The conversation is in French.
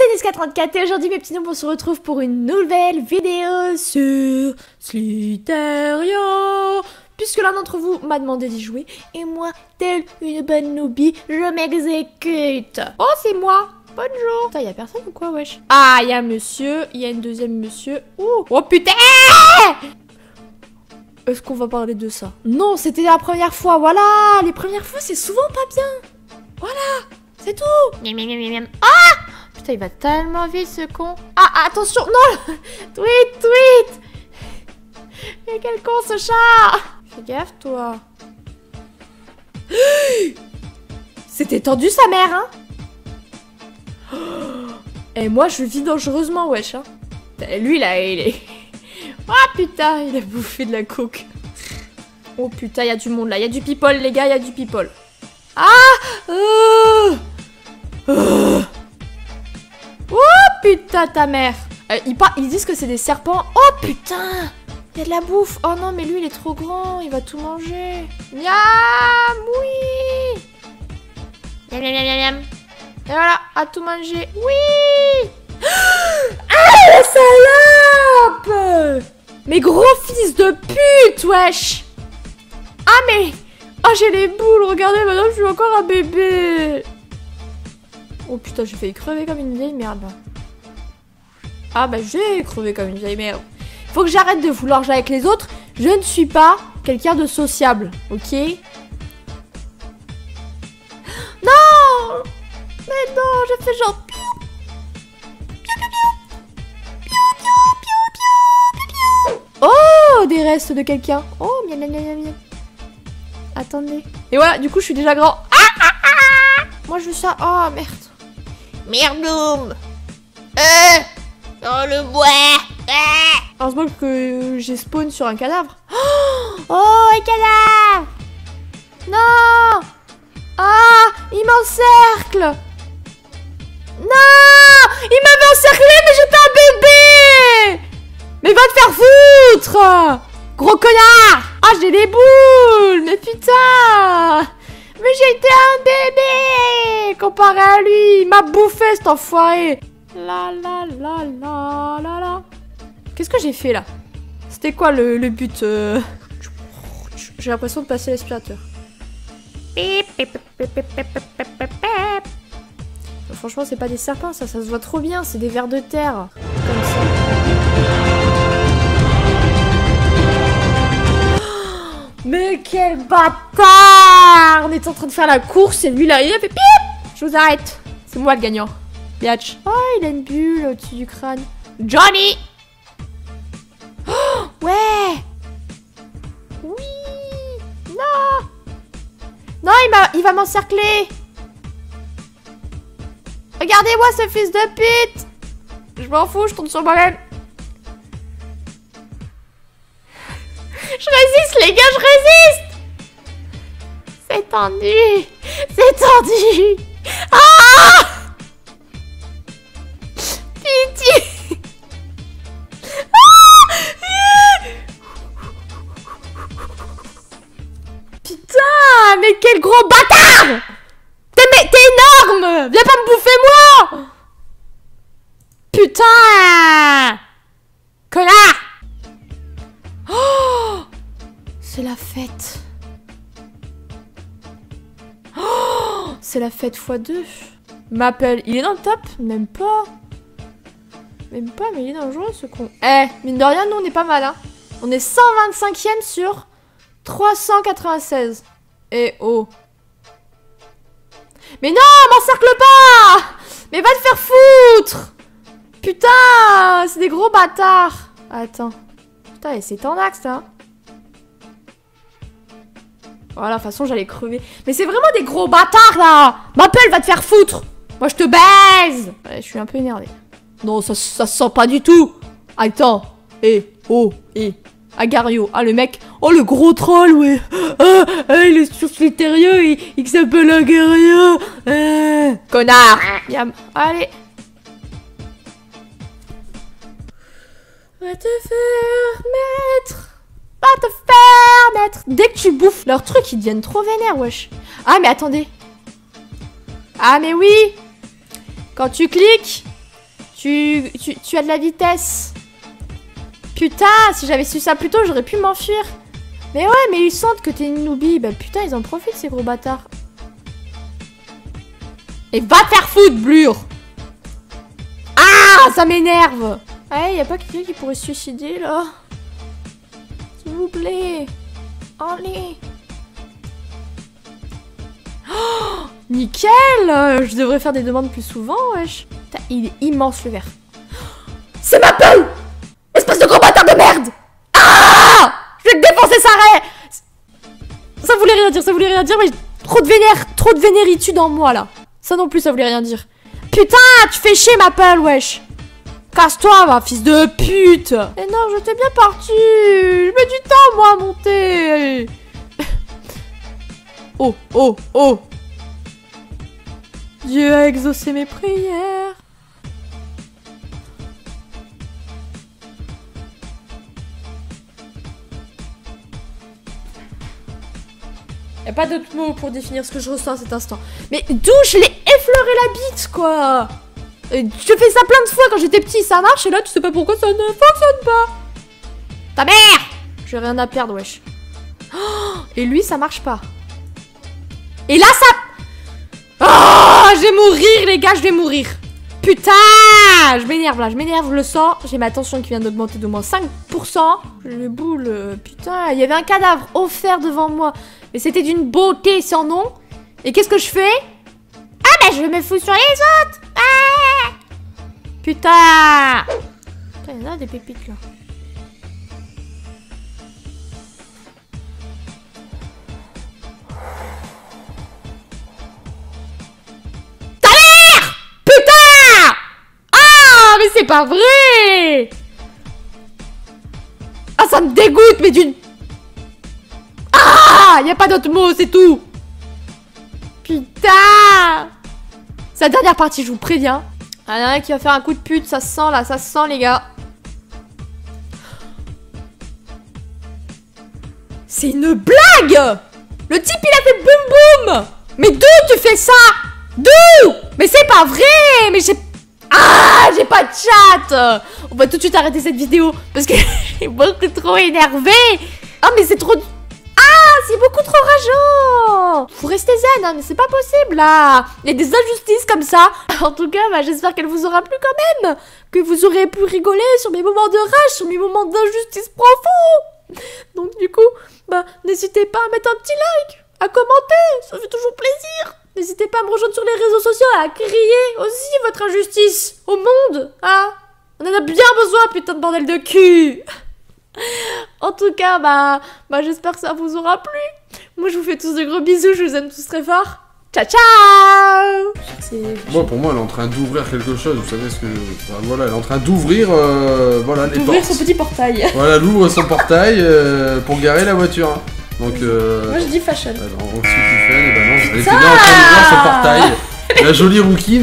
C'est Niska34 et aujourd'hui mes petits noms, on se retrouve pour une nouvelle vidéo sur Slither.io. Puisque l'un d'entre vous m'a demandé d'y jouer et moi, telle une bonne noobie, je m'exécute. Oh, c'est moi. Bonjour. Putain, y'a personne ou quoi, wesh? Ah, y'a un monsieur, y'a une deuxième monsieur. Ouh. Oh putain. Est-ce qu'on va parler de ça? Non, c'était la première fois, voilà. Les premières fois, c'est souvent pas bien. Voilà, c'est tout. Ah, putain, il va tellement vite, ce con. Ah, attention, non. Tweet. Mais quel con, ce chat. Fais gaffe, toi. C'était tendu, sa mère, hein. Et moi, je vis dangereusement, wesh, hein. Lui, là, il est... Ah oh, putain, il a bouffé de la coke. Oh putain, il y a du monde là, il y a du people les gars, il y a du people. Oh putain, ta mère. Ils disent que c'est des serpents. Oh putain, il y a de la bouffe. Oh non, mais lui il est trop grand, il va tout manger. Miam, oui. Miam, miam, miam, miam. Et voilà, à tout manger. Oui. Ah, la salope. Mais gros fils de pute, wesh. Ah mais... Ah, j'ai les boules, regardez, maintenant je suis encore un bébé. Oh putain, j'ai failli crever comme une vieille merde. Ah bah j'ai crevé comme une vieille merde. Faut que j'arrête de vouloir jouer avec les autres. Je ne suis pas quelqu'un de sociable, ok? Non. Mais non, j'ai fait genre... Oh, des restes de quelqu'un. Oh, miam, miam, miam, miam. Attendez. Et voilà, du coup, je suis déjà grand. Moi, je veux ça. Oh, merde. Merdoum. Dans le bois. Heureusement que j'ai spawn sur un cadavre. Oh, un cadavre. Non. Ah, il m'encercle. Non. Il m'avait encerclé, mais j'étais un bébé. Mais va te faire foutre, gros connard. Ah, j'ai des boules. Mais putain. Mais j'étais un bébé comparé à lui. Il m'a bouffé, cet enfoiré. La la la la la la. Qu'est-ce que j'ai fait là? C'était quoi le but? J'ai l'impression de passer l'aspirateur. Franchement, c'est pas des serpents, ça. Ça se voit trop bien. C'est des vers de terre. Comme ça. Mais quel bâtard! On était en train de faire la course et lui là, il a fait pip! Je vous arrête! C'est moi le gagnant. Biatch. Oh, il a une bulle au-dessus du crâne. Johnny! Oh, ouais! Oui! Non! Non, il va m'encercler! Regardez-moi ce fils de pute! Je m'en fous, je tombe sur moi-même! Je résiste, les gars, je résiste. C'est tendu. C'est tendu. Ah, pitié. Ah, putain, mais quel gros bâtard. T'es énorme. Viens pas me bouffer, moi. Putain. Connard. C'est la fête. Oh, c'est la fête x2. M'appelle. Il est dans le top? Même pas. Même pas, mais il est dangereux, ce con. Eh, mine de rien, nous, on est pas mal, hein. On est 125e sur 396. Eh oh. Mais non, m'encercle pas. Mais va te faire foutre. Putain, c'est des gros bâtards. Attends. Putain, et c'est en axe, hein. Voilà, de toute façon, j'allais crever. Mais c'est vraiment des gros bâtards, là. M'appelle, va te faire foutre. Moi, je te baise. Ouais, je suis un peu énervée. Non, ça se sent pas du tout. Attends. Agario. Ah, le mec. Oh, le gros troll, ouais. Ah, il est sur Slither.io. Il s'appelle Agario. Ah. Connard. Yam. Allez. Va te faire mettre. Va te faire mettre. Dès que tu bouffes leurs trucs, ils deviennent trop vénères, wesh. Ah mais attendez. Ah mais oui. Quand tu cliques, Tu as de la vitesse. Putain, si j'avais su ça plus tôt, j'aurais pu m'enfuir. Mais ouais, mais ils sentent que t'es une noobie. Bah putain, ils en profitent, ces gros bâtards. Et va faire foutre, Blur. Ah, ça m'énerve. Ouais, y a pas quelqu'un qui pourrait se suicider, là? S'il vous plaît. Allez. Oh, nickel. Je devrais faire des demandes plus souvent, wesh. Putain, il est immense, le verre. C'est ma peau. Espèce de gros bâtard de merde. Ah, je vais te défoncer, Sarah. Ça voulait rien dire, ça voulait rien dire, mais trop de vénère, trop de vénéritude en moi, là. Ça non plus, ça voulait rien dire. Putain, tu fais chier, ma peau, wesh. Casse-toi, va, fils de pute. Et non, je t'ai bien parti. Je mets du temps, moi, à monter. Oh, oh, oh. Dieu a exaucé mes prières. Y'a pas d'autre mot pour définir ce que je ressens à cet instant. Mais d'où je l'ai effleuré la bite, quoi. Je fais ça plein de fois quand j'étais petit, ça marche, et là tu sais pas pourquoi ça ne fonctionne pas. Ta mère. J'ai rien à perdre, wesh. Oh, et lui, ça marche pas. Et là, ça... Oh, je vais mourir, les gars, je vais mourir. Putain, je m'énerve, là, je m'énerve, je le sens. J'ai ma tension qui vient d'augmenter d'au moins 5%. J'ai les boules, putain. Il y avait un cadavre offert devant moi. Mais c'était d'une beauté sans nom. Et qu'est-ce que je fais? Ah, bah, je me fous sur les autres. Ah, putain. Putain, il y en a des pépites, là. C'est pas vrai! Ah, ça me dégoûte, mais d'une... Ah! Y a pas d'autre mot, c'est tout! Putain! Cette dernière partie, je vous préviens. Il y en a un qui va faire un coup de pute, ça se sent là, ça se sent, les gars. C'est une blague! Le type, il a fait boum boum! Mais d'où tu fais ça? D'où? Mais c'est pas vrai! Mais j'ai... Ah, j'ai pas de chat. On va tout de suite arrêter cette vidéo parce que j'ai beaucoup trop énervé. Ah, mais c'est trop... Ah, c'est beaucoup trop rageant. Faut rester zen, hein, mais c'est pas possible, là. Il y a des injustices comme ça. En tout cas, bah, j'espère qu'elle vous aura plu quand même. Que vous aurez pu rigoler sur mes moments de rage, sur mes moments d'injustice profonds. Donc du coup, bah, n'hésitez pas à mettre un petit like, à commenter, ça fait toujours plaisir. N'hésitez pas à me rejoindre sur les réseaux sociaux, à crier aussi votre injustice au monde, hein. On en a bien besoin, putain de bordel de cul. En tout cas, bah j'espère que ça vous aura plu. Moi, je vous fais tous de gros bisous, je vous aime tous très fort. Ciao, ciao. Moi, pour moi, elle est en train d'ouvrir quelque chose, vous savez ce que... Enfin, voilà, elle est en train d'ouvrir, voilà, les portes. D'ouvrir son petit portail. Voilà, elle ouvre son portail pour garer la voiture. Donc, moi je dis fashion. Alors, on se dit fashion, et ben non, elle était bien en train de voir son portail. La jolie rookie.